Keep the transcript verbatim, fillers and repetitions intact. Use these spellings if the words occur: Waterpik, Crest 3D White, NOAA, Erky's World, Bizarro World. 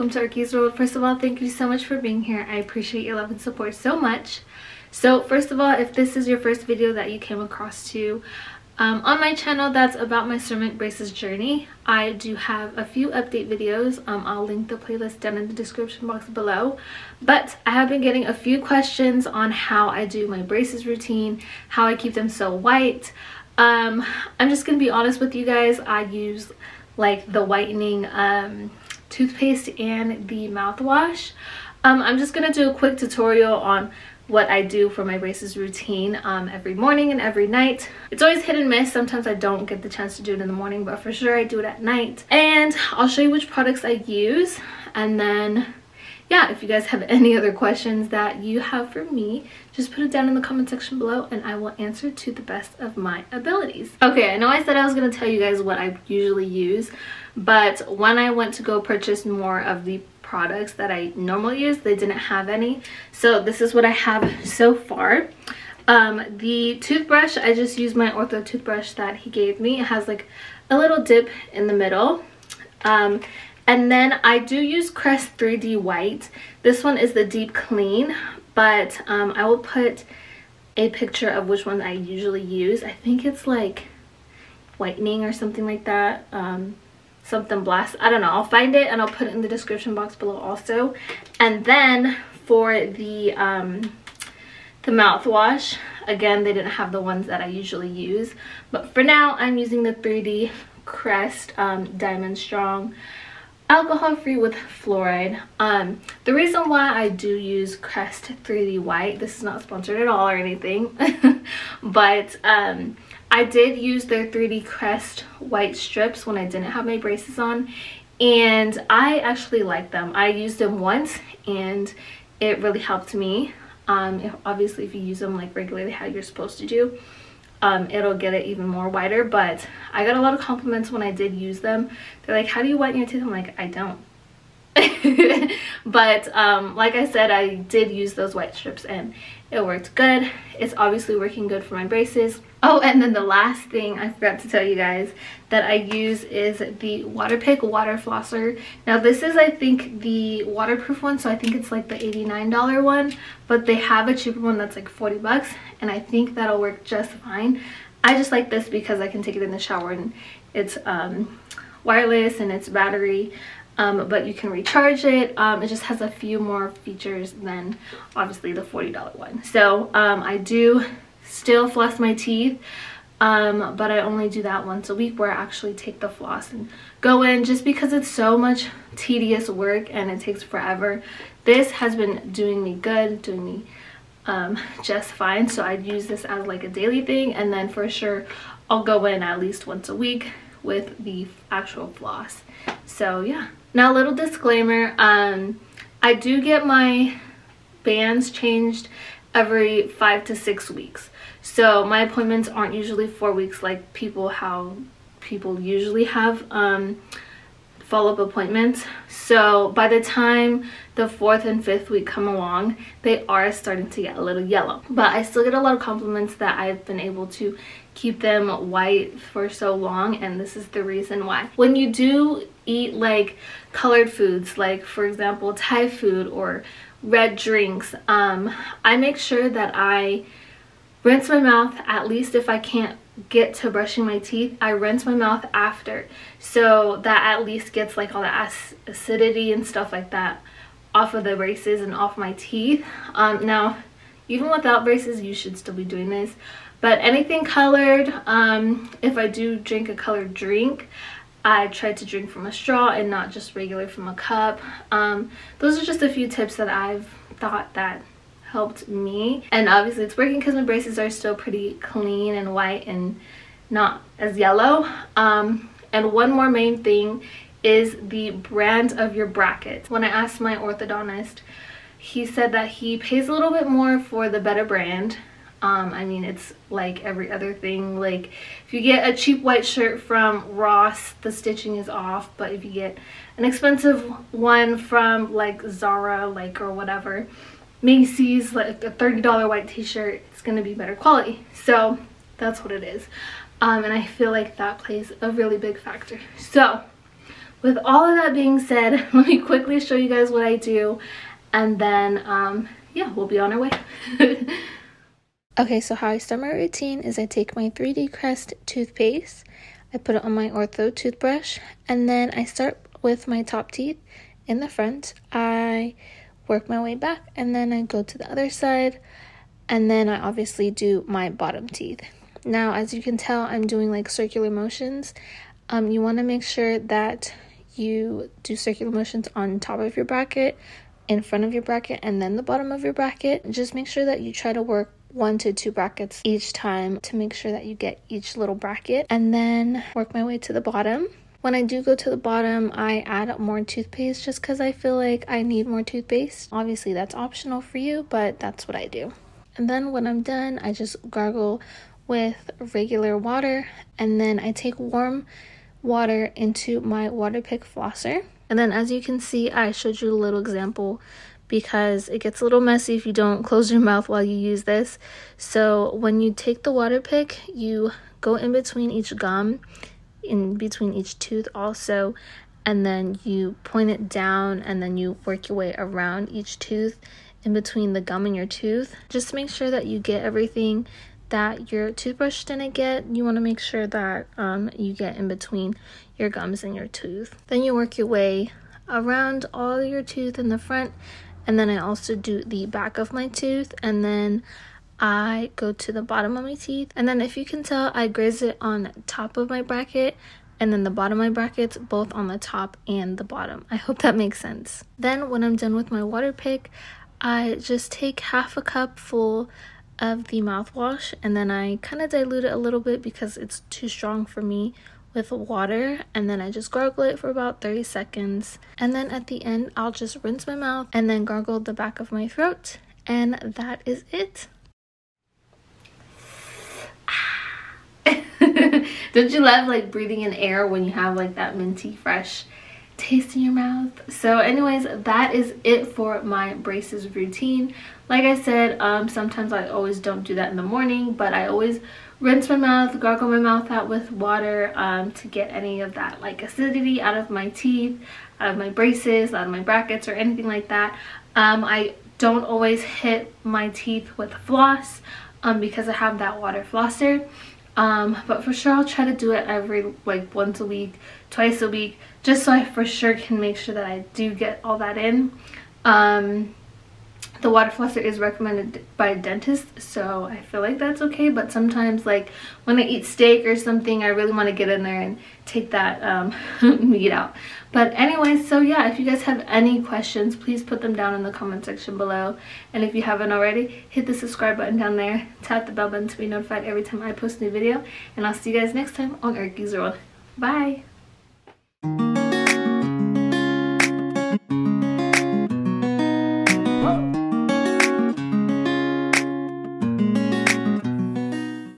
welcome to Erky's World. First of all, thank you so much for being here. I appreciate your love and support so much. So first of all, if this is your first video that you came across to um, on my channel that's about my ceramic braces journey, I do have a few update videos. Um, I'll link the playlist down in the description box below. But I have been getting a few questions on how I do my braces routine, how I keep them so white. Um, I'm just going to be honest with you guys. I use like the whitening um, toothpaste and the mouthwash. Um, I'm just going to do a quick tutorial on what I do for my braces routine um, every morning and every night. It's always hit and miss. Sometimes I don't get the chance to do it in the morning, but for sure I do it at night. And I'll show you which products I use. And then, yeah, if you guys have any other questions that you have for me, just put it down in the comment section below and I will answer to the best of my abilities. Okay, I know I said I was going to tell you guys what I usually use, but when I went to go purchase more of the products that I normally use, they didn't have any. So this is what I have so far. Um, the toothbrush, I just use my ortho toothbrush that he gave me. It has like a little dip in the middle. Um, and then I do use Crest three D White. This one is the deep clean, but um, I will put a picture of which one I usually use. I think it's like whitening or something like that. Um, something blast, I don't know, I'll find it and I'll put it in the description box below also. And then for the um the mouthwash, again, they didn't have the ones that I usually use, but for now I'm using the three D Crest um Diamond Strong alcohol free with fluoride. Um the reason why I do use Crest three D White, this is not sponsored at all or anything, but um I did use their three D Crest White strips when I didn't have my braces on, and I actually like them. I used them once and it really helped me. Um, if, obviously if you use them like regularly how you're supposed to do, um, it'll get it even more whiter, but I got a lot of compliments when I did use them. They're like, how do you whiten your teeth? I'm like, I don't. But um, like I said, I did use those white strips and it worked good. It's obviously working good for my braces. Oh, and then the last thing I forgot to tell you guys that I use is the Waterpik water flosser. Now this is, I think, the waterproof one, so I think it's like the eighty-nine dollar one, but they have a cheaper one that's like forty bucks, and I think that'll work just fine. I just like this because I can take it in the shower and it's um, wireless and it's battery. Um, but you can recharge it. Um, it just has a few more features than obviously the forty dollar one. So um, I do still floss my teeth, um, but I only do that once a week where I actually take the floss and go in, just because it's so much tedious work and it takes forever. This has been doing me good, doing me um, just fine. So I'd use this as like a daily thing, and then for sure I'll go in at least once a week with the actual floss. So yeah. Now, little disclaimer, um, I do get my bands changed every five to six weeks. So my appointments aren't usually four weeks like people how people usually have um, follow-up appointments. So by the time the fourth and fifth week come along, they are starting to get a little yellow. But I still get a lot of compliments that I've been able to keep them white for so long, and this is the reason why. When you do eat like colored foods, like for example Thai food or red drinks, um I make sure that I rinse my mouth, at least if I can't get to brushing my teeth, I rinse my mouth after, so that at least gets like all the acidity and stuff like that off of the braces and off my teeth. Um now, even without braces you should still be doing this, but anything colored, um if I do drink a colored drink, I try to drink from a straw and not just regular from a cup. Um, those are just a few tips that I've thought that helped me. And obviously it's working because my braces are still pretty clean and white and not as yellow. Um, and one more main thing is the brand of your brackets. When I asked my orthodontist, he said that he pays a little bit more for the better brand. Um, I mean, it's like every other thing. Like if you get a cheap white shirt from Ross, the stitching is off, but if you get an expensive one from like Zara, like, or whatever, Macy's, like a thirty dollar white t-shirt, it's gonna be better quality. So that's what it is. Um, and I feel like that plays a really big factor. So with all of that being said, let me quickly show you guys what I do, and then um, yeah, we'll be on our way. Okay, so how I start my routine is I take my three D Crest toothpaste, I put it on my ortho toothbrush, and then I start with my top teeth in the front. I work my way back, and then I go to the other side, and then I obviously do my bottom teeth. Now, as you can tell, I'm doing like circular motions. Um, you want to make sure that you do circular motions on top of your bracket, in front of your bracket, and then the bottom of your bracket. Just make sure that you try to work one to two brackets each time to make sure that you get each little bracket, and then work my way to the bottom. When I do go to the bottom, I add up more toothpaste just because I feel like I need more toothpaste. Obviously, that's optional for you, but that's what I do. And then when I'm done, I just gargle with regular water, and then I take warm water into my Waterpik flosser. And then, as you can see, I showed you a little example because it gets a little messy if you don't close your mouth while you use this. So when you take the Waterpik, you go in between each gum, in between each tooth also, and then you point it down, and then you work your way around each tooth in between the gum and your tooth. Just make sure that you get everything that your toothbrush didn't get. You want to make sure that um, you get in between your gums and your tooth. Then you work your way around all your teeth in the front, and then I also do the back of my tooth, and then I go to the bottom of my teeth, and then if you can tell, I graze it on top of my bracket and then the bottom of my brackets, both on the top and the bottom. I hope that makes sense. Then when I'm done with my Waterpik, I just take half a cup full of the mouthwash, and then I kind of dilute it a little bit because it's too strong for me with water, and then I just gargle it for about thirty seconds, and then at the end I'll just rinse my mouth and then gargle the back of my throat, and that is it. Don't you love like breathing in air when you have like that minty fresh taste in your mouth? So anyways, that is it for my braces routine. Like I said, um sometimes I always don't do that in the morning, but I always rinse my mouth, gargle my mouth out with water um to get any of that like acidity out of my teeth, out of my braces, out of my brackets, or anything like that. um I don't always hit my teeth with floss um because I have that water flosser. Um, but for sure I'll try to do it every like once a week, twice a week, just so I for sure can make sure that I do get all that in. Um, the water flosser is recommended by a dentist, so I feel like that's okay, but sometimes like when I eat steak or something, I really want to get in there and take that um, meat out. But anyway, so yeah, if you guys have any questions, please put them down in the comment section below. And if you haven't already, hit the subscribe button down there. Tap the bell button to be notified every time I post a new video. And I'll see you guys next time on Erky's World. Bye!